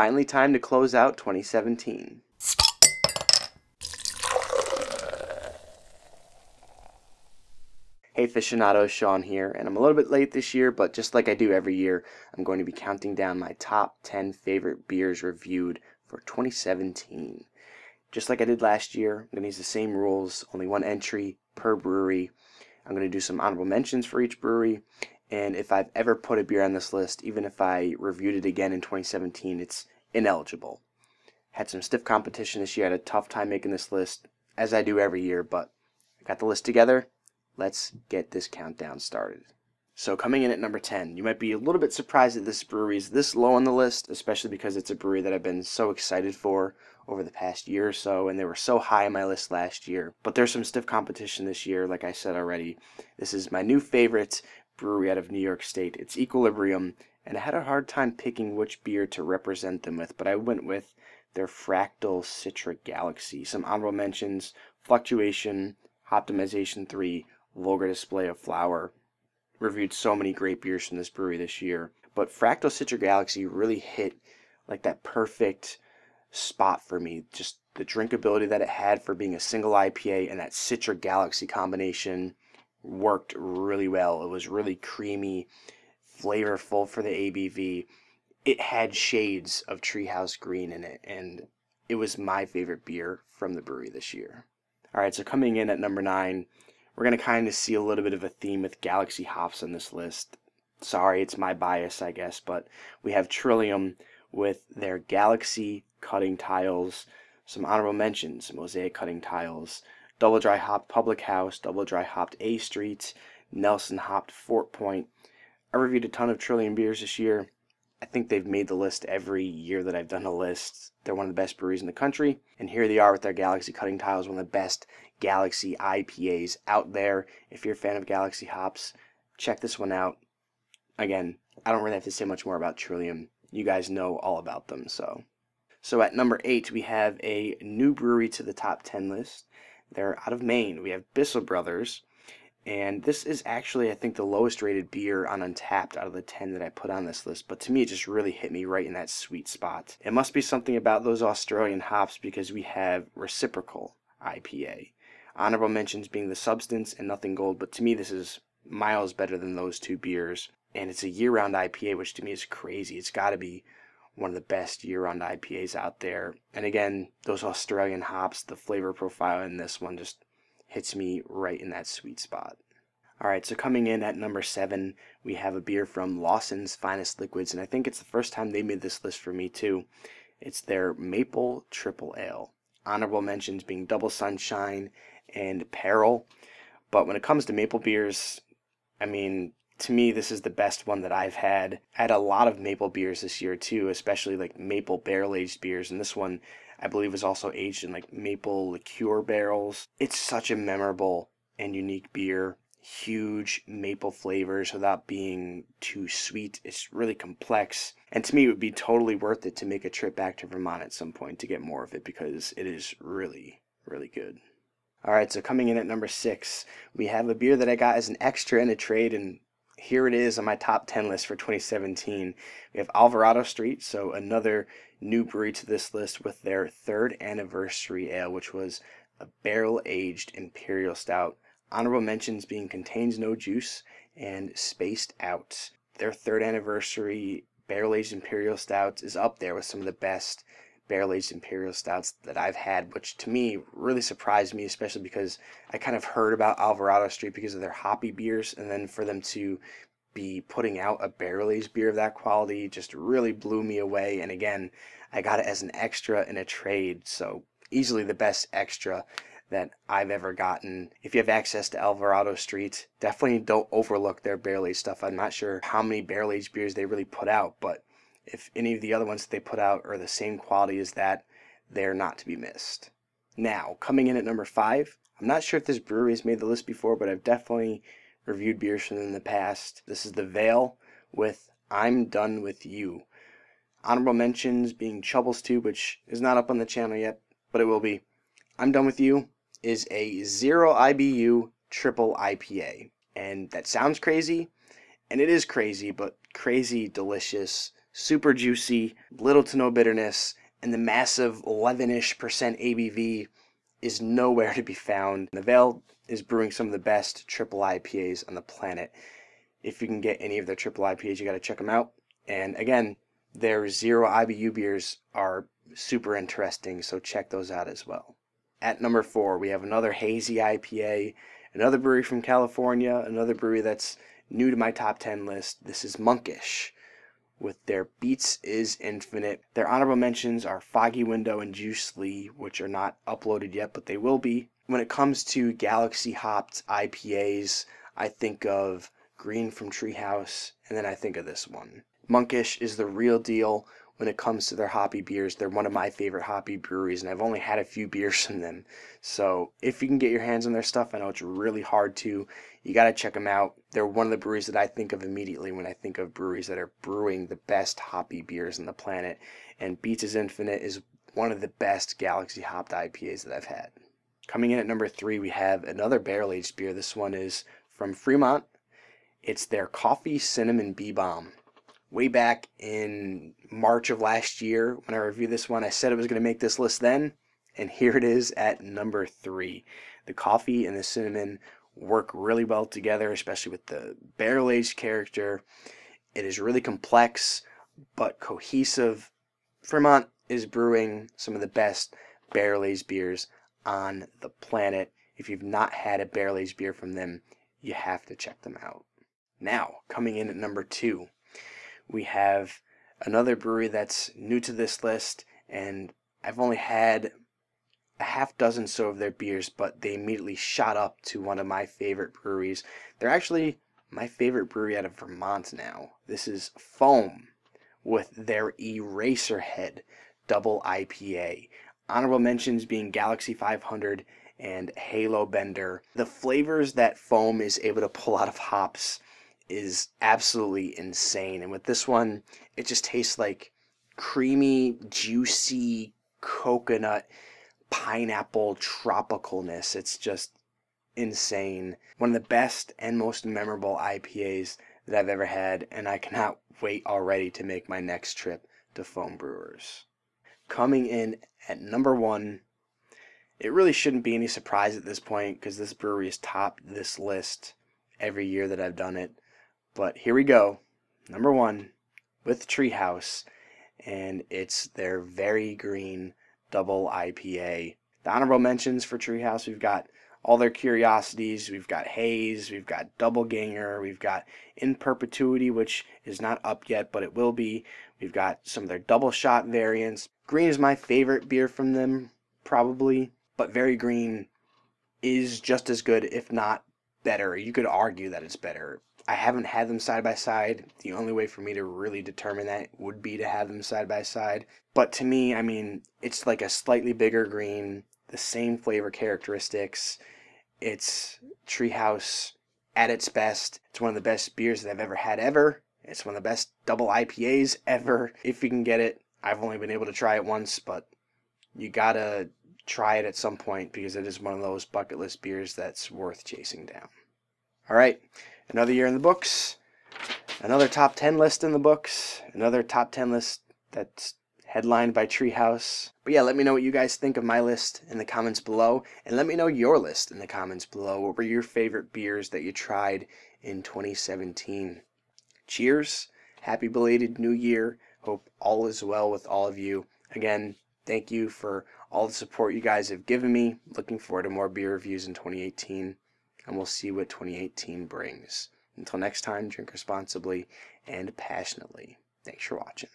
Finally time to close out 2017. Hey aficionados, Sean here, and I'm a little bit late this year, but just like I do every year, I'm going to be counting down my top 10 favorite beers reviewed for 2017. Just like I did last year, I'm going to use the same rules, only one entry per brewery. I'm going to do some honorable mentions for each brewery, and if I've ever put a beer on this list, even if I reviewed it again in 2017, it's ineligible. Had some stiff competition this year, I had a tough time making this list, as I do every year, but I got the list together. Let's get this countdown started. So coming in at number 10, you might be a little bit surprised that this brewery is this low on the list, especially because it's a brewery that I've been so excited for over the past year or so, and they were so high on my list last year. But there's some stiff competition this year, like I said already. This is my new favorite brewery out of New York State. It's Equilibrium, and I had a hard time picking which beer to represent them with, but I went with their Fractal Citra Galaxy. Some honorable mentions: Fluctuation, Optimization 3, Vulgar Display of Flower. Reviewed so many great beers from this brewery this year, but Fractal Citra Galaxy really hit like that perfect spot for me. Just the drinkability that it had for being a single IPA, and that Citra Galaxy combination worked really well. It was really creamy, flavorful for the ABV. It had shades of Treehouse Green in it, and it was my favorite beer from the brewery this year. Alright, so coming in at number 9, we're going to kind of see a little bit of a theme with Galaxy hops on this list. Sorry, it's my bias, I guess, but we have Trillium with their Galaxy Cutting Tiles. Some honorable mentions: Mosaic Cutting Tiles, Double Dry Hopped Public House, Double Dry Hopped A Street, Nelson Hopped Fort Point. I reviewed a ton of Trillium beers this year. I think they've made the list every year that I've done a list. They're one of the best breweries in the country, and here they are with their Galaxy Cutting Tiles, one of the best Galaxy IPAs out there. If you're a fan of Galaxy hops, check this one out. Again, I don't really have to say much more about Trillium. You guys know all about them, so at number 8, we have a new brewery to the top 10 list. They're out of Maine. We have Bissell Brothers, and this is actually, I think, the lowest rated beer on Untappd out of the 10 that I put on this list, but to me it just really hit me right in that sweet spot. It must be something about those Australian hops, because we have Reciprocal IPA. Honorable mentions being the Substance and Nothing Gold, but to me this is miles better than those two beers, and it's a year-round IPA, which to me is crazy. It's got to be one of the best year-round IPAs out there, and again, those Australian hops, the flavor profile in this one just hits me right in that sweet spot. Alright, so coming in at number 7, we have a beer from Lawson's Finest Liquids, and I think it's the first time they made this list for me too. It's their Maple Tripple Ale. Honorable mentions being Double Sunshine and Peril, but when it comes to maple beers, I mean, to me this is the best one that I've had. I had a lot of maple beers this year too, especially like maple barrel-aged beers, and this one I believe was also aged in like maple liqueur barrels. It's such a memorable and unique beer. Huge maple flavors without being too sweet. It's really complex, and to me it would be totally worth it to make a trip back to Vermont at some point to get more of it, because it is really, really good. Alright, so coming in at number 6, we have a beer that I got as an extra in a trade, and here it is on my top 10 list for 2017. We have Alvarado Street, so another new brewery to this list, with their third anniversary ale, which was a barrel-aged imperial stout. Honorable mentions being Contains No Juice and Spaced Out. Their third anniversary barrel-aged imperial stout is up there with some of the best barrel-aged imperial stouts that I've had, which to me really surprised me, especially because I kind of heard about Alvarado Street because of their hoppy beers, and then for them to be putting out a barrel-aged beer of that quality just really blew me away. And again, I got it as an extra in a trade, so easily the best extra that I've ever gotten. If you have access to Alvarado Street, definitely don't overlook their barrel-aged stuff. I'm not sure how many barrel-aged beers they really put out, but if any of the other ones that they put out are the same quality as that, they're not to be missed. Now, coming in at number 5, I'm not sure if this brewery has made the list before, but I've definitely reviewed beers from them in the past. This is the Veil with I'm Done With You. Honorable mentions being Troubles 2, which is not up on the channel yet, but it will be. I'm Done With You is a 0 IBU triple IPA, and that sounds crazy, and it is crazy, but crazy delicious super juicy, little to no bitterness, and the massive 11-ish% ABV is nowhere to be found. The Veil is brewing some of the best triple IPAs on the planet. If you can get any of their triple IPAs, you got to check them out. And again, their 0 IBU beers are super interesting, so check those out as well. At number 4, we have another hazy IPA, another brewery from California, another brewery that's new to my top 10 list. This is Monkish with their Beats is Infinite. Their honorable mentions are Foggy Window and Juice Lee, which are not uploaded yet, but they will be. When it comes to Galaxy hopped IPAs, I think of Green from Treehouse, and then I think of this one. Monkish is the real deal when it comes to their hoppy beers. They're one of my favorite hoppy breweries, and I've only had a few beers from them. So if you can get your hands on their stuff, I know it's really hard to. You got to check them out. They're one of the breweries that I think of immediately when I think of breweries that are brewing the best hoppy beers on the planet. And Beats is Infinite is one of the best Galaxy hopped IPAs that I've had. Coming in at number 3, we have another barrel-aged beer. This one is from Fremont. It's their Coffee Cinnamon Bee Bomb. Way back in March of last year, when I reviewed this one, I said it was going to make this list then, and here it is at number 3. The coffee and the cinnamon work really well together, especially with the barrel-aged character. It is really complex, but cohesive. Fremont is brewing some of the best barrel-aged beers on the planet. If you've not had a barrel-aged beer from them, you have to check them out. Now, coming in at number 2. We have another brewery that's new to this list, and I've only had a half dozen so of their beers, but they immediately shot up to one of my favorite breweries. They're actually my favorite brewery out of Vermont now. This is Foam with their Eraserhead Double IPA. Honorable mentions being Galaxy 500 and Halo Bender. The flavors that Foam is able to pull out of hops is absolutely insane, and with this one it just tastes like creamy, juicy coconut, pineapple tropicalness. It's just insane. One of the best and most memorable IPAs that I've ever had, and I cannot wait already to make my next trip to Foam Brewers. Coming in at number 1, it really shouldn't be any surprise at this point because this brewery has topped this list every year that I've done it. But here we go, number 1 with Treehouse, and it's their Very Green Double IPA. The honorable mentions for Treehouse, we've got all their curiosities, we've got Haze, we've got Double Ganger, we've got In Perpetuity, which is not up yet, but it will be. We've got some of their double shot variants. Green is my favorite beer from them, probably, but Very Green is just as good, if not better. You could argue that it's better. I haven't had them side by side. The only way for me to really determine that would be to have them side by side. But to me, I mean, it's like a slightly bigger Green, the same flavor characteristics. It's Treehouse at its best. It's one of the best beers that I've ever had ever. It's one of the best double IPAs ever. If you can get it, I've only been able to try it once, but you gotta try it at some point because it is one of those bucket list beers that's worth chasing down. All right, another year in the books, another top 10 list in the books, another top 10 list that's headlined by Treehouse. But yeah, let me know what you guys think of my list in the comments below, and let me know your list in the comments below. What were your favorite beers that you tried in 2017? Cheers, happy belated new year, hope all is well with all of you. Again, thank you for all the support you guys have given me. Looking forward to more beer reviews in 2018, and we'll see what 2018 brings. Until next time, drink responsibly and passionately. Thanks for watching.